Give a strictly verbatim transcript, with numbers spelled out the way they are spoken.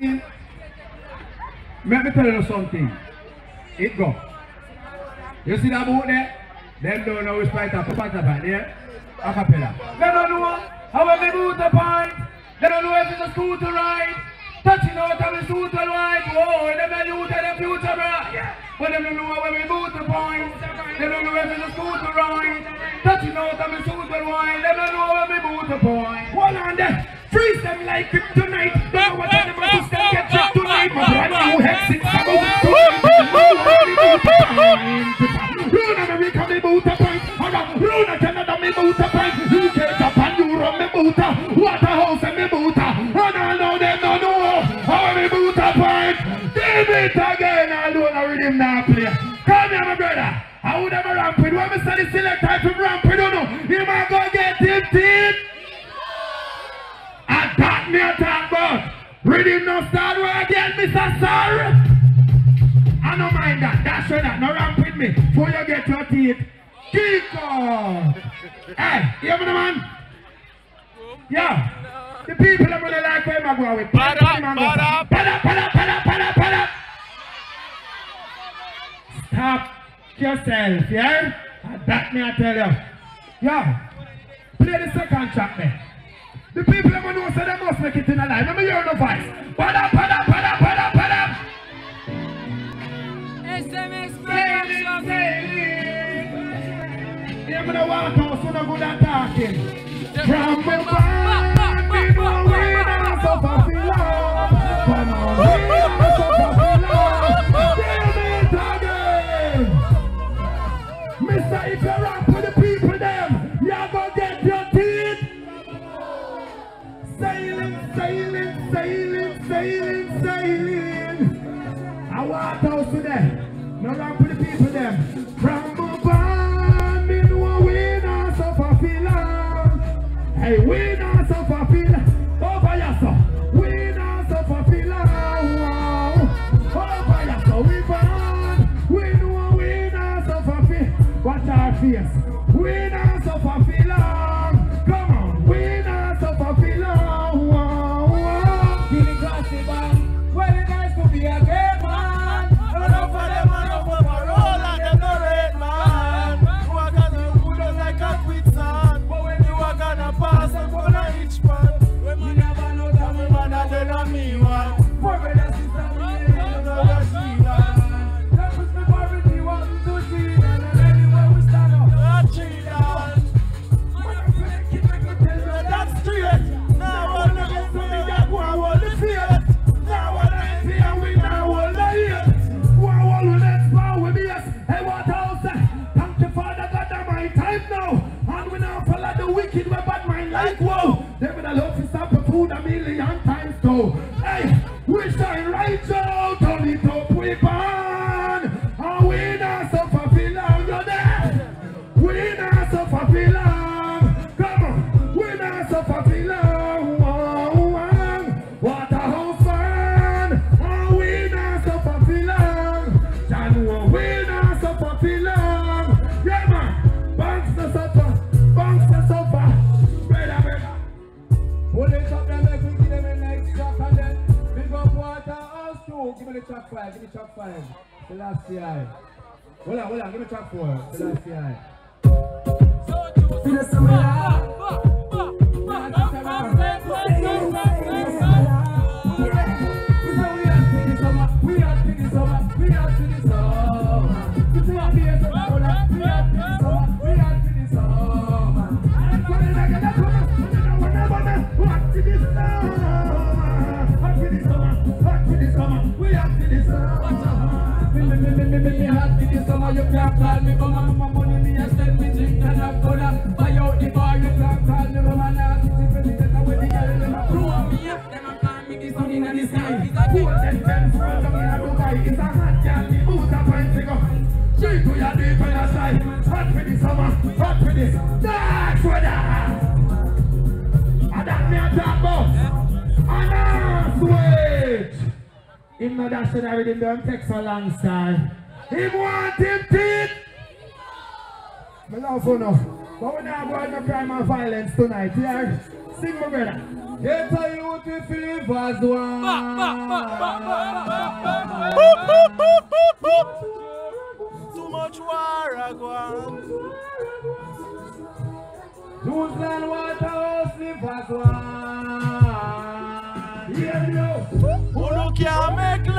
Let me tell you something. It go. You see that boat there? Them don't know which fight up back there. A cappella. They don't know how they move the point. They don't know if it's a scooter ride. Touching out of the scooter ride. Whoa, they don't know the future, right? Yeah. But they don't know how we move the point. They don't know if it's a scooter ride. Touching out of the scooter ride. They don't know how we move the point. Hold on there. Freeze them like kryptonite. Don't want them to stand get you tonight. My brand new head six. Waterhouse and me booter, and I know them don't know how me booter point. Give it again, I don't know with him now play. Come here, my brother. I would have a ramp with when we said the select type of ramp, we don't know. You might go get him teeth. Attack me, attack but read him no start where again, Mister Sorry. I don't mind that. That's sure that no ramp with me. Before you get your teeth. Kiko! Hey, you hear me, man? Yeah, the people are going to like where I'm going with. Pad up, pad up, pad up, pad up, pad up, pad up, pad up. Stop yourself, yeah? That me I tell you. Yeah, play the second track, man. The people are going to know so they must make it in a life. Let me hear the voice. Pad up, pad up, pad up, pad up, pad up. S M S, baby. They're going to walk out so they're good at talking. From the band, we know we don't suffer for love. Come on, we don't suffer for love. Give it again. Mister, if you rap with the people them, you're gonna get your teeth. Sailing, sailing, sailing, sailing, sailing. I walk out to them. No rap with the people them. From the band, we know we don't suffer for love. Hey, we not suffer feel over yourself. We not suffer feel wow. Over yourself. We burn. We know we not suffer feel. Watch our face. We not suffer feel long. Come on. We not suffer feel wow. Feeling classy, man. Well, it's nice to be a great man. Enough for them, enough for parole, and them no red man. Walk on the good as I can't quit sand. But when you walk on a pass and go to each part, we never know that my man has done on me one. For me, the sister, we never know that she done. That puts me poverty, one, two, three, and anywhere we stand up, that she done. But if we keep it good, tell you that's straight. Now I want to get to me, that one, I want to feel it. Now I want to see and we now want to hear it. One, one, one, that's power with me, yes. Hey, what else? Thank you, Father God, that my time now. And we now follow the wicked way, bad mind like woe. They would have loved to stop the food a million times though. Hey, we shine right out, turn it up, we burn. And we not suffer for long, you're there. We not suffer for long. Come on, we not suffer for long. Oh, oh, oh. What a house fan. And we not suffer for long. January, we not suffer for long. Yeah, man, banks not suffer. Give me the track five, give me track five. The last year. Hold on, hold on, give me track four. The last year. We are to the summer, we are to the summer. We are to the summer, we are to the summer. You can't call me mama, my money me, I send me drink and I'm gonna buy out the bar. You can't call me mama, now I'm sitting for the way the girl them a blow on me up. Them a call me the sun in the sky. It's a cool and them from the man who buy. It's a hot girl, the boot a pint figure. She do ya deep in her side. Hot for the summer, hot for this dark weather. And that me a dark box. And I'm sweet. If not that should I read him down, text a long star. He want him teeth! I love you now. But we're not going to crime and violence tonight, yeah? Sing, my brother. Get a beautiful vase. Too much waragwan. Who's that water? Here we go. Who can't make